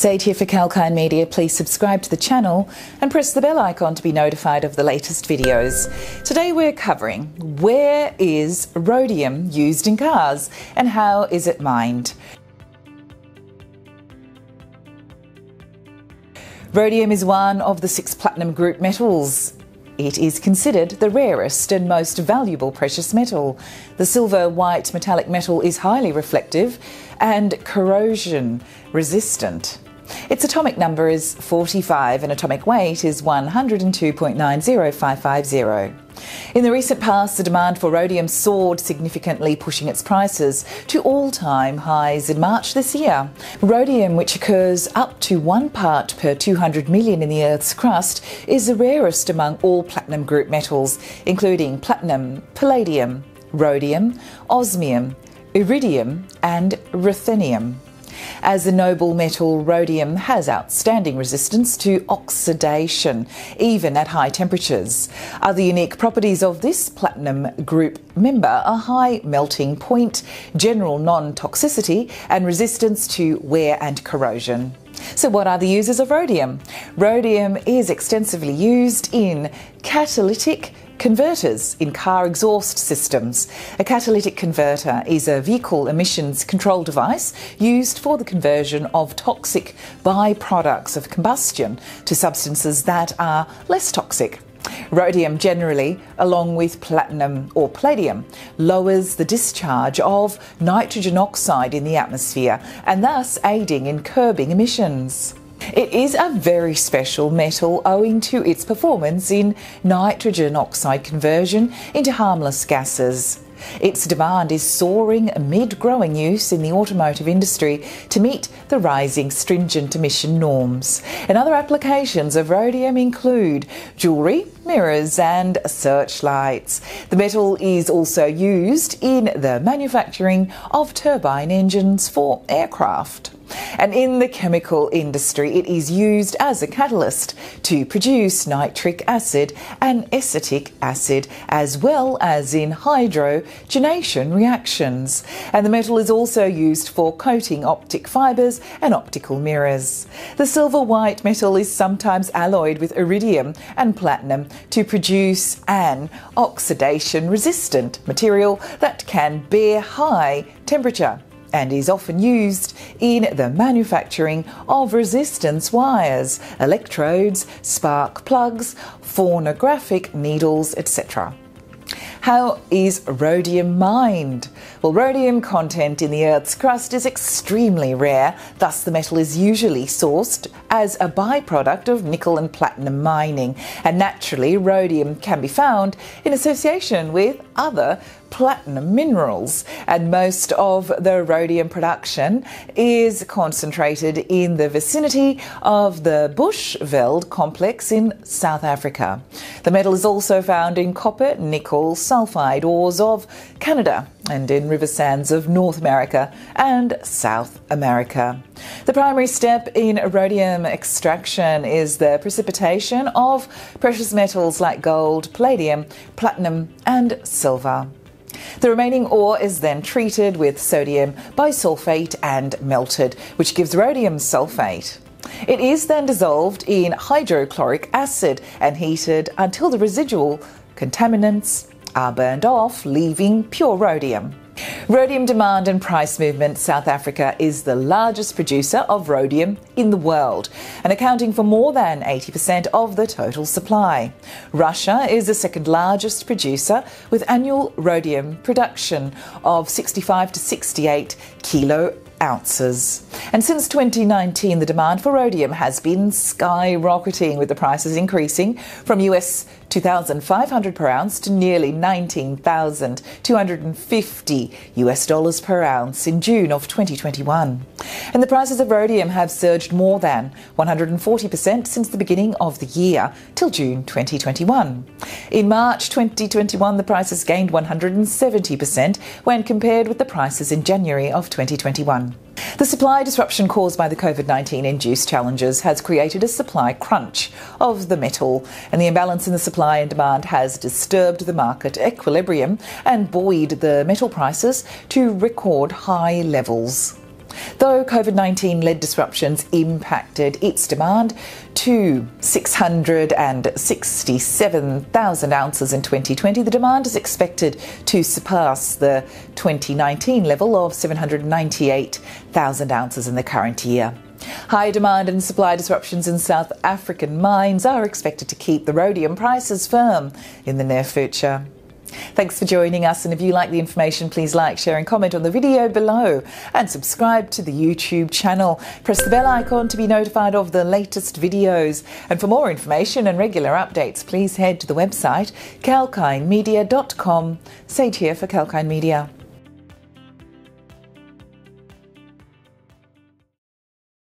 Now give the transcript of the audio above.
Zaid here for Kalkine Media. Please subscribe to the channel and press the bell icon to be notified of the latest videos. Today we're covering where is rhodium used in cars and how is it mined? Rhodium is one of the 6 platinum group metals. It is considered the rarest and most valuable precious metal. The silver-white metallic metal is highly reflective and corrosion-resistant. Its atomic number is 45 and atomic weight is 102.90550. In the recent past, the demand for rhodium soared significantly, pushing its prices to all-time highs in March this year. Rhodium, which occurs up to 1 part per 200 million in the Earth's crust, is the rarest among all platinum group metals, including platinum, palladium, rhodium, osmium, iridium and ruthenium. As a noble metal, rhodium has outstanding resistance to oxidation, even at high temperatures. Other unique properties of this platinum group member are high melting point, general non-toxicity, and resistance to wear and corrosion. So what are the uses of rhodium? Rhodium is extensively used in catalytic converters in car exhaust systems. A catalytic converter is a vehicle emissions control device used for the conversion of toxic byproducts of combustion to substances that are less toxic. Rhodium generally, along with platinum or palladium, lowers the discharge of nitrogen oxide in the atmosphere and thus aiding in curbing emissions. It is a very special metal owing to its performance in nitrogen oxide conversion into harmless gases. Its demand is soaring amid growing use in the automotive industry to meet the rising stringent emission norms. And other applications of rhodium include jewellery, mirrors and searchlights. The metal is also used in the manufacturing of turbine engines for aircraft. And in the chemical industry, it is used as a catalyst to produce nitric acid and acetic acid, as well as in hydrogenation reactions. And the metal is also used for coating optic fibres and optical mirrors. The silver-white metal is sometimes alloyed with iridium and platinum to produce an oxidation-resistant material that can bear high temperature and is often used in the manufacturing of resistance wires, electrodes, spark plugs, phonographic needles, etc. How is rhodium mined? Well, rhodium content in the Earth's crust is extremely rare, thus the metal is usually sourced as a byproduct of nickel and platinum mining, and naturally rhodium can be found in association with other platinum minerals, and most of the rhodium production is concentrated in the vicinity of the Bushveld complex in South Africa. The metal is also found in copper, nickel, sulfide ores of Canada and in river sands of North America and South America. The primary step in rhodium extraction is the precipitation of precious metals like gold, palladium, platinum and silver. The remaining ore is then treated with sodium bisulfate and melted, which gives rhodium sulfate. It is then dissolved in hydrochloric acid and heated until the residual contaminants are burned off, leaving pure rhodium. Rhodium demand and price movement. South Africa is the largest producer of rhodium in the world and accounting for more than 80% of the total supply. Russia is the second largest producer with annual rhodium production of 65 to 68 kilo ounces. And since 2019, the demand for rhodium has been skyrocketing, with the prices increasing from US $2,500 per ounce to nearly $19,250 US dollars per ounce in June of 2021. And the prices of rhodium have surged more than 140% since the beginning of the year till June 2021. In March 2021, the prices gained 170% when compared with the prices in January of 2021. The supply disruption caused by the COVID-19 induced challenges has created a supply crunch of the metal, and the imbalance in the supply and demand has disturbed the market equilibrium and buoyed the metal prices to record high levels. though COVID-19-led disruptions impacted its demand to 667,000 ounces in 2020. The demand is expected to surpass the 2019 level of 798,000 ounces in the current year. High demand and supply disruptions in South African mines are expected to keep the rhodium prices firm in the near future. Thanks for joining us, and if you like the information, please like, share and comment on the video below and subscribe to the YouTube channel. Press the bell icon to be notified of the latest videos, and for more information and regular updates, please head to the website kalkinemedia.com. Sage here for Kalkine Media.